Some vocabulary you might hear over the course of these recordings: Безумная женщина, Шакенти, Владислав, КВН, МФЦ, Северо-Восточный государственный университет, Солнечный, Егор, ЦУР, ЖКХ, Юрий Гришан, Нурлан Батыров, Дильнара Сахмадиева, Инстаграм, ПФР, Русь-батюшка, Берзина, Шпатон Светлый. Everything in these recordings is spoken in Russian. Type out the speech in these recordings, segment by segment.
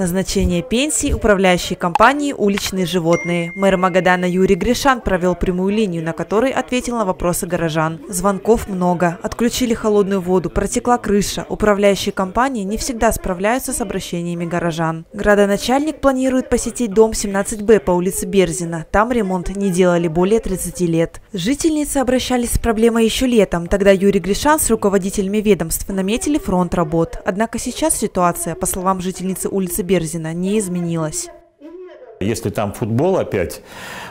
Назначение пенсий управляющей компании «Уличные животные». Мэр Магадана Юрий Гришан провел прямую линию, на которой ответил на вопросы горожан. Звонков много. Отключили холодную воду, протекла крыша. Управляющие компании не всегда справляются с обращениями горожан. Градоначальник планирует посетить дом 17Б по улице Берзина. Там ремонт не делали более 30 лет. Жительницы обращались с проблемой еще летом. Тогда Юрий Гришан с руководителями ведомства наметили фронт работ. Однако сейчас ситуация, по словам жительницы улицы Берзина, не изменилась. Если там футбол опять,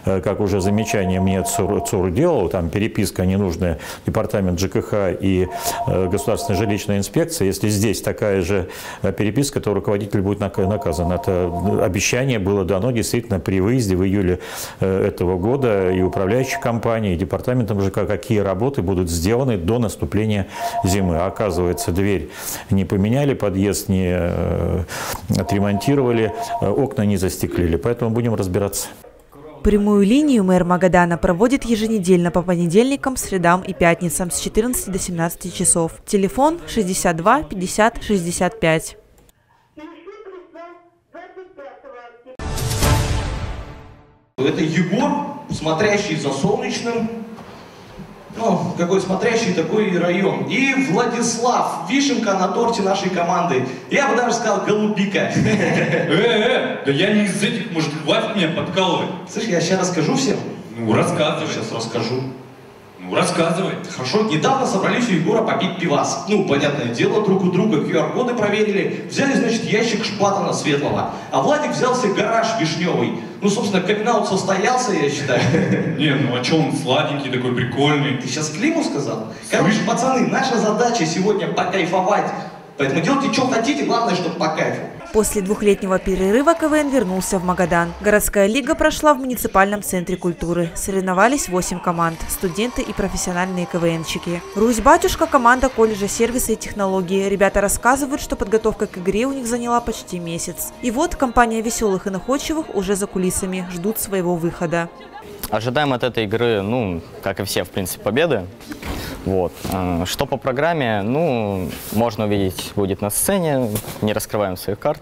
как уже замечание мне ЦУР делал, там переписка ненужная, департамент ЖКХ и государственная жилищная инспекция, если здесь такая же переписка, то руководитель будет наказан. Это обещание было дано действительно при выезде в июле этого года и управляющей компанией, и департаментом ЖКХ, какие работы будут сделаны до наступления зимы. А оказывается, дверь не поменяли, подъезд не отремонтировали, окна не застеклили. Поэтому будем разбираться. Прямую линию мэр Магадана проводит еженедельно по понедельникам, средам и пятницам с 14 до 17 часов. Телефон 62 50 65. Это Егор, смотрящий за Солнечным. Ну, какой смотрящий, такой и район. И Владислав, вишенка на торте нашей команды. Я бы даже сказал, голубика. Да я не из этих, может, Влад меня подкалывает. Слышь, я сейчас расскажу всем. Ну, рассказывай. Сейчас расскажу. Ну, рассказывай. Хорошо, недавно собрались у Егора попить пивас. Ну, понятное дело, друг у друга QR-коды проверили. Взяли, значит, ящик Шпатона Светлого. А Владик взялся гараж вишневый. Ну, собственно, камин-аут состоялся, я считаю. Не, ну а че он сладенький, такой прикольный? Ты сейчас Климу сказал? Короче, пацаны, наша задача сегодня покайфовать. Поэтому делайте, что хотите, главное, чтобы по кайфу. После двухлетнего перерыва КВН вернулся в Магадан. Городская лига прошла в муниципальном центре культуры. Соревновались 8 команд, студенты и профессиональные КВНщики. «Русь-батюшка» – команда колледжа сервиса и технологии. Ребята рассказывают, что подготовка к игре у них заняла почти месяц. И вот компания веселых и находчивых уже за кулисами, ждут своего выхода. Ожидаем от этой игры, ну, как и все, в принципе, победы. Вот. Что по программе, ну, можно увидеть будет на сцене, не раскрываем своих карт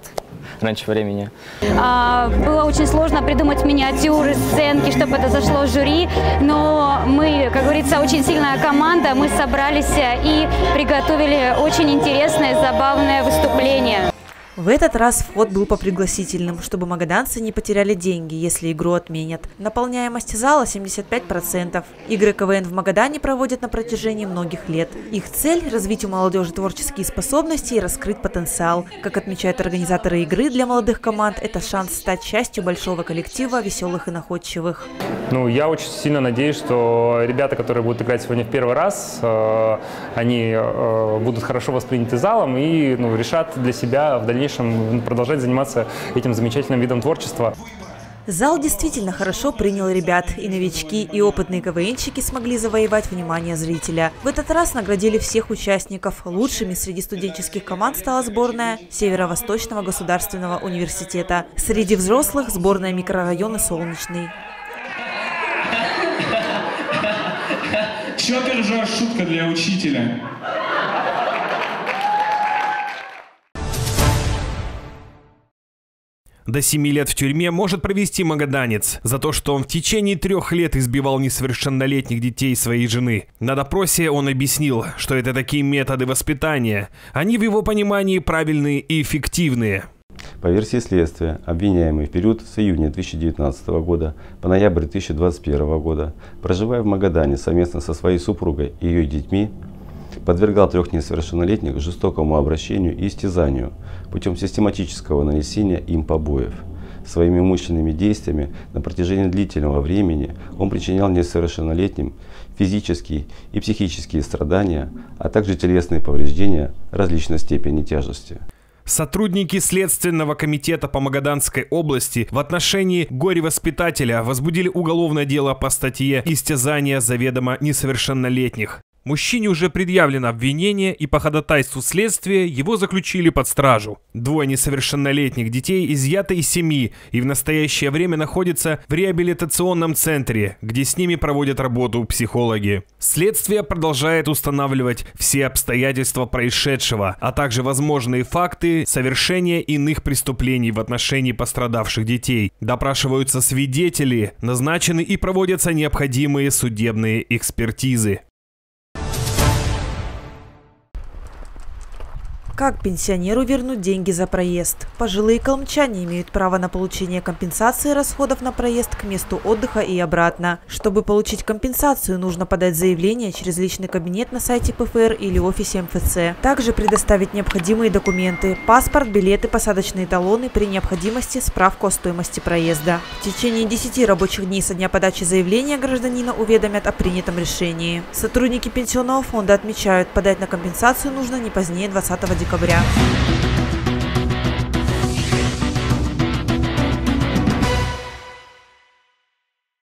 раньше времени. Было очень сложно придумать миниатюры, сценки, чтобы это зашло в жюри, но мы, как говорится, очень сильная команда, мы собрались и приготовили очень интересное, забавное выступление. В этот раз вход был по пригласительным, чтобы магаданцы не потеряли деньги, если игру отменят. Наполняемость зала 75%. Игры КВН в Магадане проводят на протяжении многих лет. Их цель – развить у молодежи творческие способности и раскрыть потенциал. Как отмечают организаторы игры, для молодых команд это шанс стать частью большого коллектива веселых и находчивых. Ну, я очень сильно надеюсь, что ребята, которые будут играть сегодня в первый раз, они будут хорошо восприняты залом и, ну, решат для себя в дальнейшем продолжать заниматься этим замечательным видом творчества. Зал действительно хорошо принял ребят. И новички, и опытные КВНщики смогли завоевать внимание зрителя. В этот раз наградили всех участников. Лучшими среди студенческих команд стала сборная Северо-Восточного государственного университета. Среди взрослых – сборная микрорайона «Солнечный». Чё ты ржёшь? Шутка для учителя. До 7 лет в тюрьме может провести магаданец за то, что он в течение 3 лет избивал несовершеннолетних детей своей жены. На допросе он объяснил, что это такие методы воспитания. Они в его понимании правильные и эффективные. По версии следствия, обвиняемый в период с июня 2019 года по ноябрь 2021 года, проживая в Магадане совместно со своей супругой и ее детьми, подвергал 3 несовершеннолетних жестокому обращению и истязанию путем систематического нанесения им побоев. Своими умышленными действиями на протяжении длительного времени он причинял несовершеннолетним физические и психические страдания, а также телесные повреждения различной степени тяжести. Сотрудники Следственного комитета по Магаданской области в отношении горе-воспитателя возбудили уголовное дело по статье «Истязание заведомо несовершеннолетних». Мужчине уже предъявлено обвинение, и по ходатайству следствия его заключили под стражу. Двое несовершеннолетних детей изъяты из семьи и в настоящее время находятся в реабилитационном центре, где с ними проводят работу психологи. Следствие продолжает устанавливать все обстоятельства происшедшего, а также возможные факты совершения иных преступлений в отношении пострадавших детей. Допрашиваются свидетели, назначены и проводятся необходимые судебные экспертизы. Как пенсионеру вернуть деньги за проезд? Пожилые калмчане имеют право на получение компенсации расходов на проезд к месту отдыха и обратно. Чтобы получить компенсацию, нужно подать заявление через личный кабинет на сайте ПФР или офисе МФЦ. Также предоставить необходимые документы – паспорт, билеты, посадочные талоны, при необходимости справку о стоимости проезда. В течение 10 рабочих дней со дня подачи заявления гражданина уведомят о принятом решении. Сотрудники пенсионного фонда отмечают, подать на компенсацию нужно не позднее 20 декабря.